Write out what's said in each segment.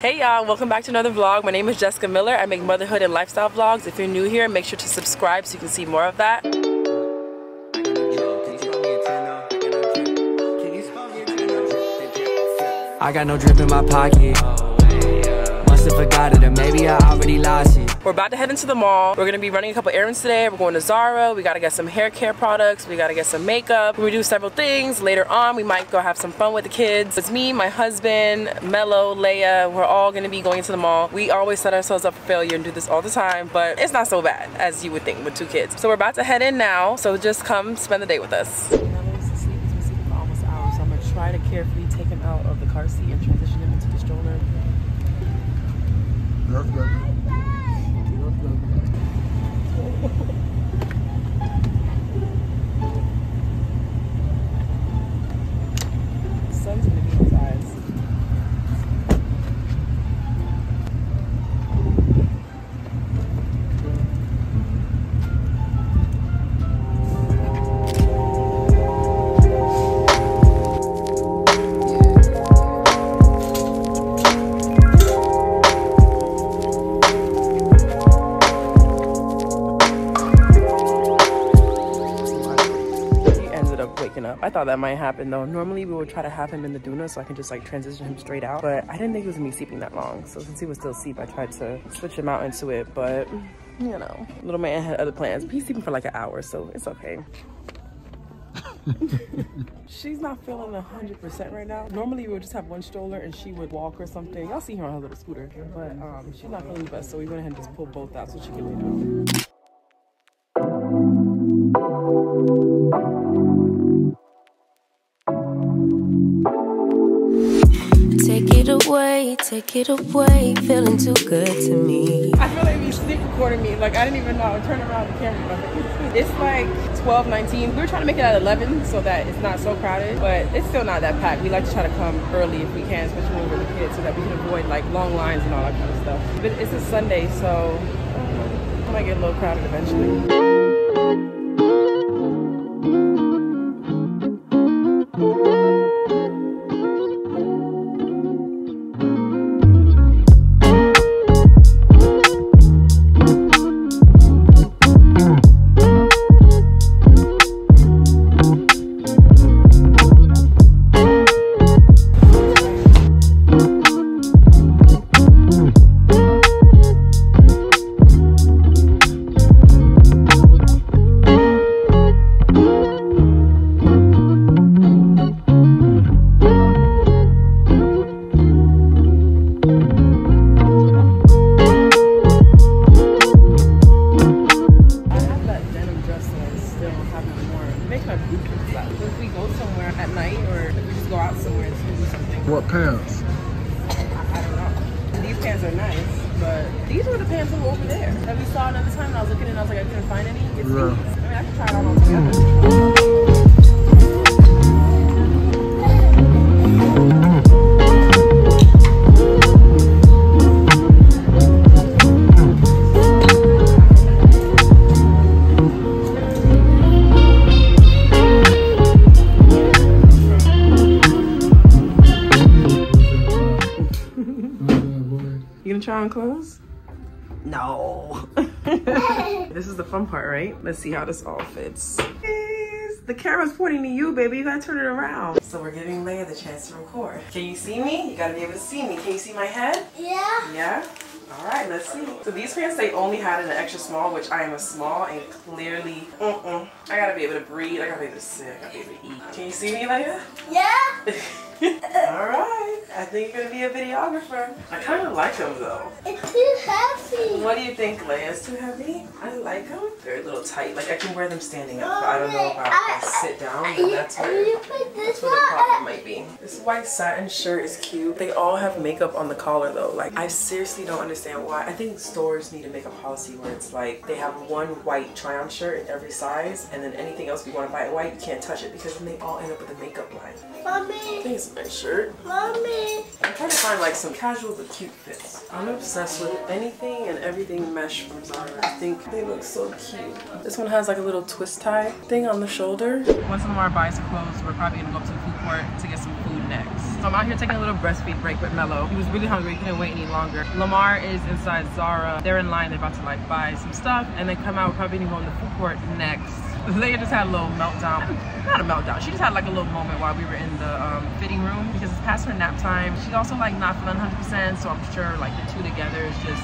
Hey y'all, welcome back to another vlog. My name is Jessica Miller. I make motherhood and lifestyle vlogs. If you're new here, make sure to subscribe so you can see more of that. I got no drip in my pocket. Must have forgot it, or maybe I already lost it. We're about to head into the mall. We're gonna be running a couple errands today. We're going to Zara. We gotta get some hair care products. We gotta get some makeup. We do several things. Later on, we might go have some fun with the kids. It's me, my husband, Melo, Leia. We're all gonna be going to the mall. We always set ourselves up for failure and do this all the time, but it's not so bad as you would think with two kids. So we're about to head in now. So just come spend the day with us. Melo's asleep. He's been sleeping for almost an hour, so I'm gonna try to carefully take him out of the car seat and transition him into the stroller. That's good. Sun's gonna be in his eyes. I thought that might happen though. Normally we would try to have him in the doona so I can just like transition him straight out, but I didn't think it was gonna be sleeping that long. So since he was still asleep, I tried to switch him out into it, but you know, little man had other plans. But he's sleeping for like an hour, so it's okay. She's not feeling 100% right now. Normally we would just have one stroller and she would walk or something. Y'all see her on her little scooter, but she's not feeling the best, so we went ahead and just pulled both out so she could leave out. Take it away, feeling too good to me. I feel like you sleep recording me. Like I didn't even know I would turn around the camera. It's like 12:19. We were trying to make it at 11 so that it's not so crowded, but it's still not that packed. We like to try to come early if we can, especially when we're with kids, so that we can avoid like long lines and all that kind of stuff. But it's a Sunday, so I might get a little crowded eventually. Clothes? No. This is the fun part, right? Let's see how this all fits. The camera's pointing to you, baby. You gotta turn it around. So we're giving Leia the chance to record. Can you see me? You gotta be able to see me. Can you see my head? Yeah. Yeah? All right, let's see. So these pants, they only had an extra small, which I am a small, and clearly, I gotta be able to breathe. I gotta be able to sit. I gotta be able to eat. Can you see me, Leia? Yeah. All right, I think you're gonna be a videographer. I kind of like him though. It's too heavy. What do you think, Leia? It's too heavy? I like him. They're a little tight. Like I can wear them standing up, but I don't know if I can sit down. But that's where the problem might be. This white satin shirt is cute. They all have makeup on the collar though. Like I seriously don't understand why. I think stores need to make a policy where it's like they have one white try-on shirt in every size, and then anything else you want to buy in white, you can't touch it because then they all end up with a makeup line. Mommy. Nice shirt. Mommy. I'm trying to find like some casual but cute fits. I'm obsessed with anything and everything mesh from Zara. I think they look so cute. This one has like a little twist tie thing on the shoulder. Once Lamar buys the clothes, we're probably gonna go up to the food court to get some food next. I'm out here taking a little breastfeed break with Melo. He was really hungry, he couldn't wait any longer. Lamar is inside Zara. They're in line, they're about to like buy some stuff and they come out, we're probably gonna go in the food court next. Leia just had a little meltdown. Not a meltdown, she just had like a little moment while we were in the fitting room because it's past her nap time. She's also like not feeling 100%, so I'm sure like the two together is just,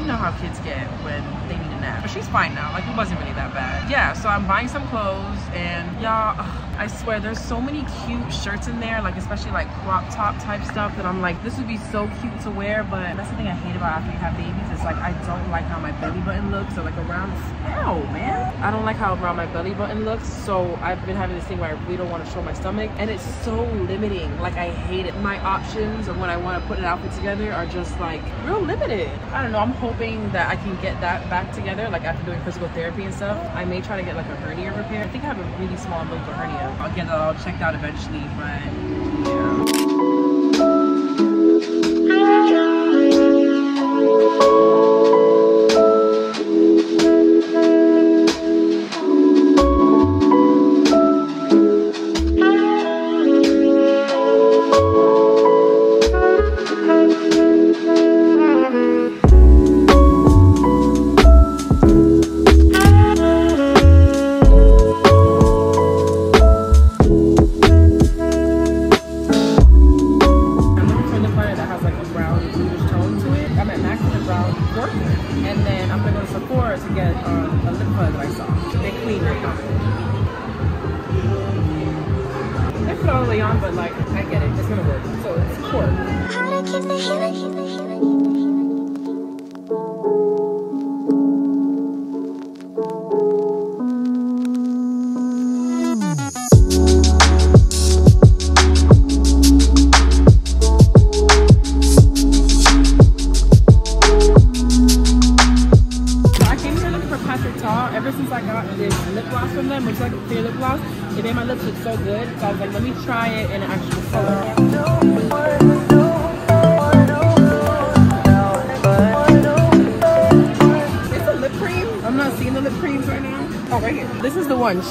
you know how kids get when they need a nap. But she's fine now, like it wasn't really that bad. Yeah, so I'm buying some clothes and y'all, I swear there's so many cute shirts in there, like especially like crop top type stuff that I'm like, this would be so cute to wear, but that's the thing I hate about after you have babies. It's like I don't like how my belly button looks, or like around, ow man, I don't like how around my belly button looks, so I've been having this thing where I really don't want to show my stomach and it's so limiting. Like I hate it. My options of when I want to put an outfit together are just like real limited. I don't know, I'm hoping that I can get that back together, like after doing physical therapy and stuff. I may try to get like a hernia repair. I think I have a really small umbilical hernia. I'll get it all checked out eventually, but yeah.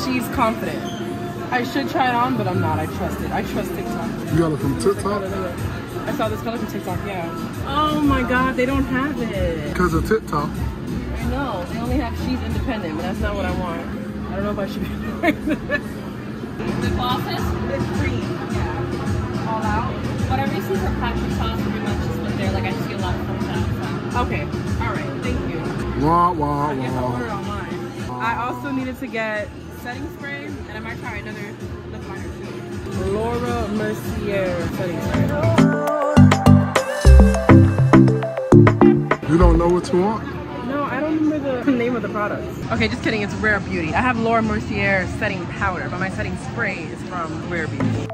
She's confident. I should try it on, but I'm not. I trust it. I trust TikTok. You got it from TikTok? I saw this color from TikTok, yeah. Oh my god, they don't have it. Because of TikTok. I know. They only have She's Independent, but that's not what I want. I don't know if I should be wearing this. The glosses? It's cream. Yeah. All out. Whatever you see for Patrick's sauce, pretty much is what they're like. I see a lot of them out. So. Okay. Alright. Thank you. Wah, wah, I guess I'll order online. I also needed to get setting spray, and I might try another lip liner too. Laura Mercier setting spray. You don't know what you want? No, I don't remember the name of the products. Okay, just kidding, it's Rare Beauty. I have Laura Mercier setting powder, but my setting spray is from Rare Beauty.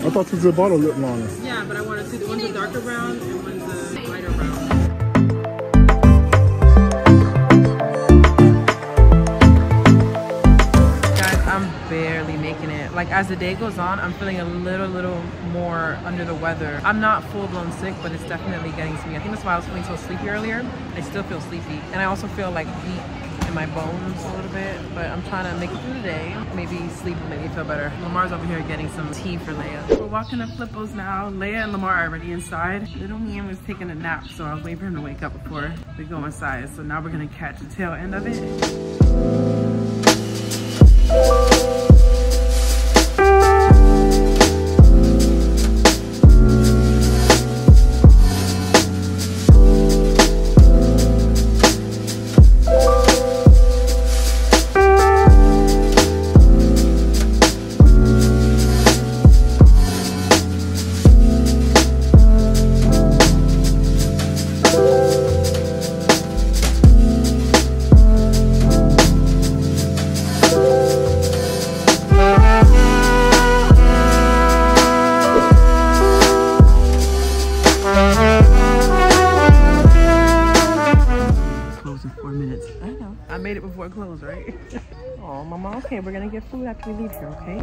I thought this was a bottle lip liner. Yeah, but I wanted to. One's a darker brown and one's a lighter brown. Guys, I'm barely making it. Like as the day goes on, I'm feeling a little more under the weather. I'm not full-blown sick, but it's definitely getting to me. I think that's why I was feeling so sleepy earlier. I still feel sleepy. And I also feel like weak in my bones a little bit, but I'm trying to make it through today. Maybe sleep will make me feel better. Lamar's over here getting some tea for Leia. We're walking to Flippo's now. Leia and Lamar are already inside. Little Mian was taking a nap, so I was waiting for him to wake up before we go inside. So now we're gonna catch the tail end of it. Okay, we're gonna get food after we leave here, okay?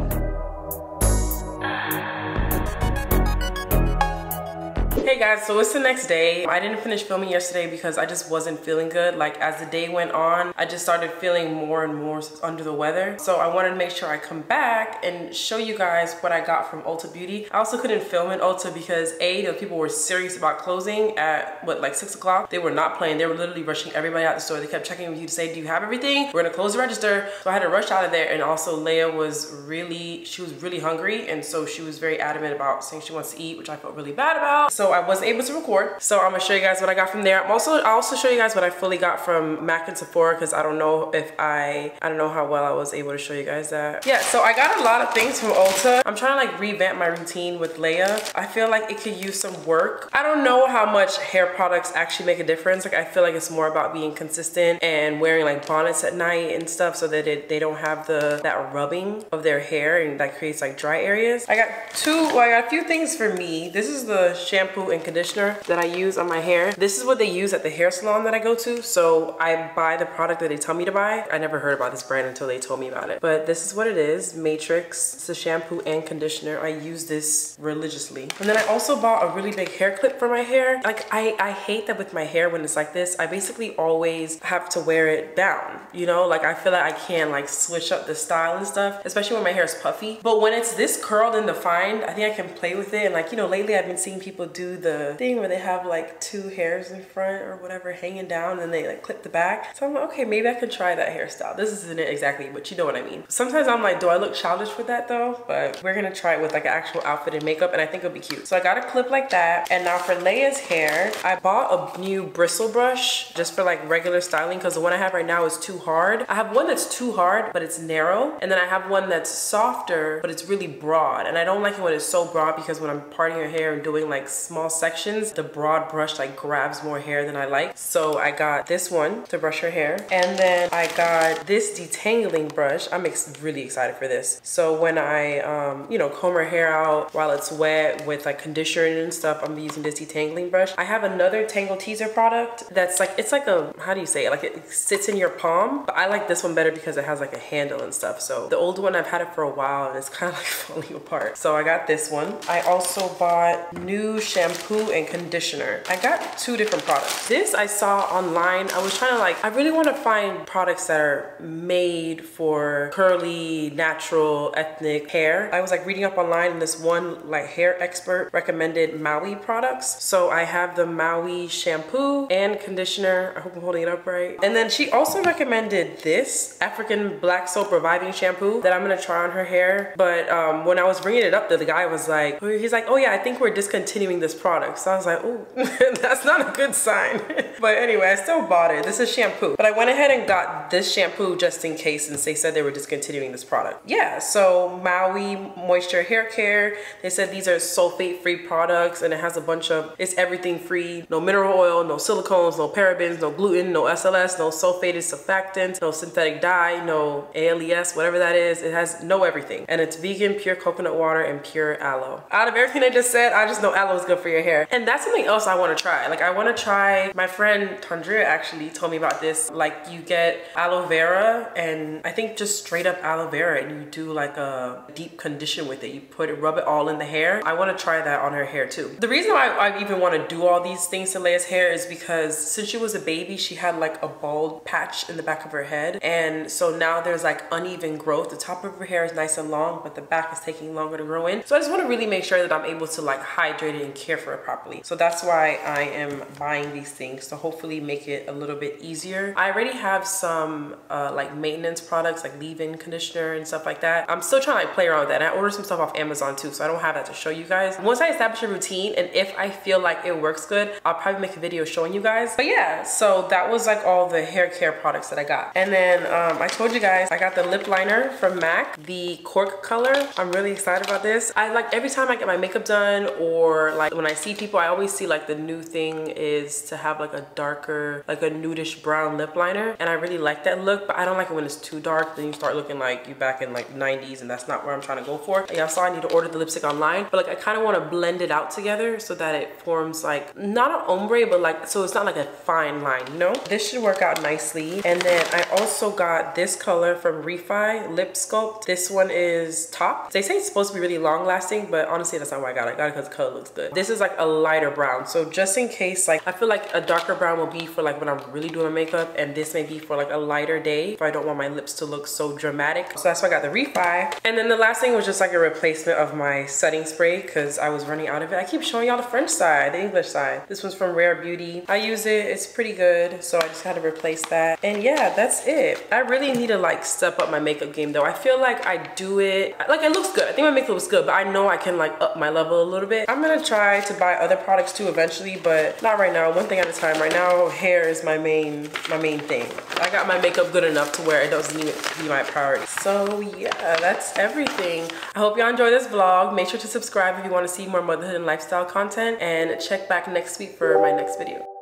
Hey guys, so it's the next day. I didn't finish filming yesterday because I just wasn't feeling good. Like as the day went on, I just started feeling more and more under the weather. So I wanted to make sure I come back and show you guys what I got from Ulta Beauty. I also couldn't film in Ulta because A, the people were serious about closing at what, like 6 o'clock? They were not playing. They were literally rushing everybody out the store. They kept checking with you to say, do you have everything? We're gonna close the register. So I had to rush out of there. And also Leia was really hungry. And so she was very adamant about saying she wants to eat, which I felt really bad about. So I wasn't able to record. So I'm gonna show you guys what I got from there. I'll also show you guys what I fully got from Mac and Sephora, because I don't know how well I was able to show you guys that. Yeah, so I got a lot of things from Ulta. I'm trying to like revamp my routine with Leia. I feel like it could use some work. I don't know how much hair products actually make a difference. Like I feel like it's more about being consistent and wearing like bonnets at night and stuff so that they don't have that rubbing of their hair and that creates like dry areas. I got a few things for me. This is the shampoo and conditioner that I use on my hair. This is what they use at the hair salon that I go to. So I buy the product that they tell me to buy. I never heard about this brand until they told me about it. But this is what it is, Matrix. It's a shampoo and conditioner. I use this religiously. And then I also bought a really big hair clip for my hair. Like I hate that with my hair when it's like this, I basically always have to wear it down. You know, like I feel like I can't like switch up the style and stuff, especially when my hair is puffy. But when it's this curled and defined, I think I can play with it. And like, you know, lately I've been seeing people do the thing where they have like two hairs in front or whatever hanging down and they like clip the back. So I'm like, okay, maybe I can try that hairstyle. This isn't it exactly, but you know what I mean. Sometimes I'm like, do I look childish with that though? But we're gonna try it with like an actual outfit and makeup, and I think it'll be cute. So I got a clip like that. And now for Leia's hair, I bought a new bristle brush just for like regular styling, because the one I have right now is too hard. I have one that's too hard, but it's narrow. And then I have one that's softer, but it's really broad. And I don't like it when it's so broad, because when I'm parting your hair and doing like small sections, the broad brush like grabs more hair than I like. So I got this one to brush her hair, and then I got this detangling brush. I'm really excited for this. So when I you know, comb her hair out while it's wet with like conditioner and stuff, I'm using this detangling brush. I have another Tangle Teaser product that's like, it's like a, how do you say it, like it sits in your palm, but I like this one better because it has like a handle and stuff. So the old one, I've had it for a while and it's kind of like falling apart. So I got this one. I also bought new shampoo and conditioner. I got two different products. This I saw online. I was trying to like, I really want to find products that are made for curly, natural, ethnic hair. I was like reading up online, and this one like hair expert recommended Maui products. So I have the Maui shampoo and conditioner. I hope I'm holding it up right. And then she also recommended this African black soap reviving shampoo that I'm gonna try on her hair. But when I was bringing it up, the guy was like, he's like, oh yeah, I think we're discontinuing this product. So I was like, oh, that's not a good sign. But anyway, I still bought it. This is shampoo. But I went ahead and got this shampoo just in case, since they said they were discontinuing this product. Yeah, so Maui Moisture Hair Care. They said these are sulfate-free products, and it has a bunch of, it's everything free. No mineral oil, no silicones, no parabens, no gluten, no SLS, no sulfated surfactants, no synthetic dye, no ALES, whatever that is. It has no everything. And it's vegan, pure coconut water, and pure aloe. Out of everything I just said, I just know aloe is good for your hair. And that's something else I want to try. Like I want to try, my friend Tondria actually told me about this. Like you get aloe vera, and I think just straight up aloe vera, and you do like a deep condition with it. You put it, rub it all in the hair. I want to try that on her hair too. The reason why I even want to do all these things to Leia's hair is because since she was a baby, she had like a bald patch in the back of her head. And so now there's like uneven growth. The top of her hair is nice and long, but the back is taking longer to grow in. So I just want to really make sure that I'm able to like hydrate it and care for it properly. So that's why I am buying these things, to hopefully make it a little bit easier. I already have some like maintenance products, like leave-in conditioner and stuff like that. I'm still trying to like, play around with that. And I ordered some stuff off Amazon too, so I don't have that to show you guys. Once I establish a routine, and if I feel like it works good, I'll probably make a video showing you guys. But yeah, so that was like all the hair care products that I got. And then I told you guys, I got the lip liner from MAC, the cork color. I'm really excited about this. I like every time I get my makeup done, or like when I see people, I always see like the new thing is to have like a darker, like a nudish brown lip liner, and I really like that look. But I don't like it when it's too dark, then you start looking like you're back in like 90s, and that's not where I'm trying to go for. Y'all saw I need to order the lipstick online, but like I kind of want to blend it out together so that it forms like not an ombre, but like, so it's not like a fine line, you know? This should work out nicely. And then I also got this color from REFY, Lip Sculpt. This one is top. They say it's supposed to be really long lasting, but honestly that's not why I got it. I got it because the color looks good. This is is like a lighter brown. So just in case, like I feel like a darker brown will be for like when I'm really doing makeup, and this may be for like a lighter day if I don't want my lips to look so dramatic. So that's why I got the REFY. And then the last thing was just like a replacement of my setting spray because I was running out of it. I keep showing y'all the French side, the English side. This one's from Rare Beauty. I use it, it's pretty good. So I just had to replace that. And yeah, that's it. I really need to like step up my makeup game though. I feel like I do it, like it looks good. I think my makeup looks good, but I know I can like up my level a little bit. I'm gonna try to buy other products too eventually, but not right now, one thing at a time. Right now, hair is my main thing. I got my makeup good enough to where it doesn't even be my priority. So yeah, that's everything. I hope y'all enjoy this vlog. Make sure to subscribe if you wanna see more motherhood and lifestyle content, and check back next week for my next video.